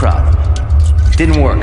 prop. Didn't work.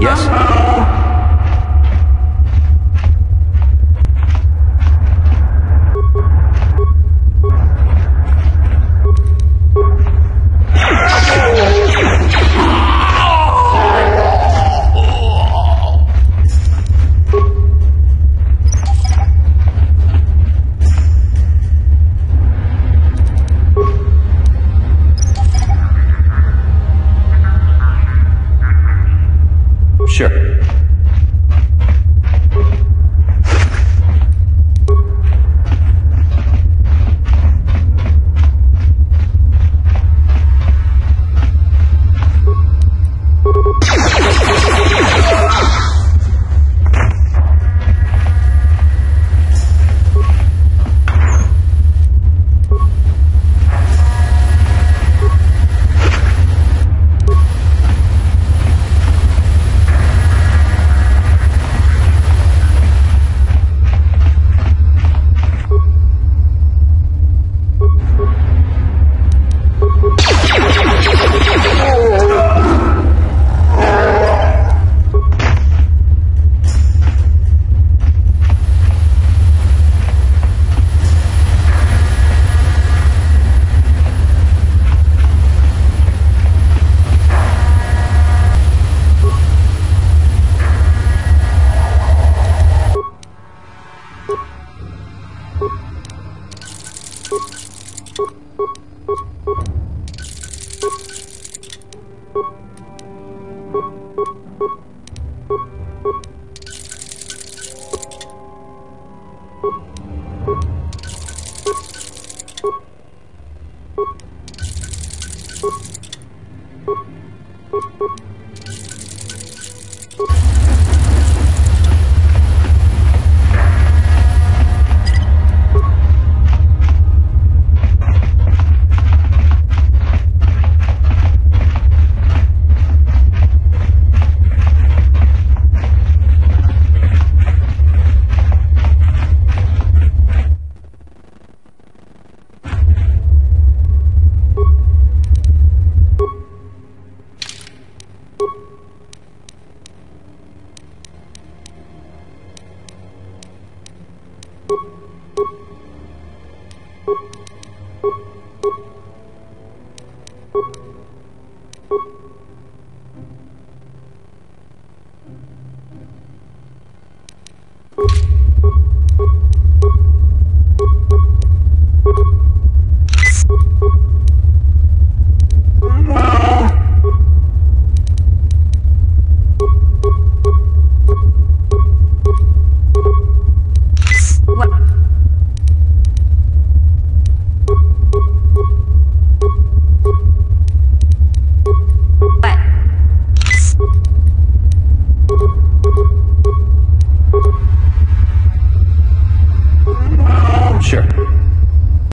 Yes.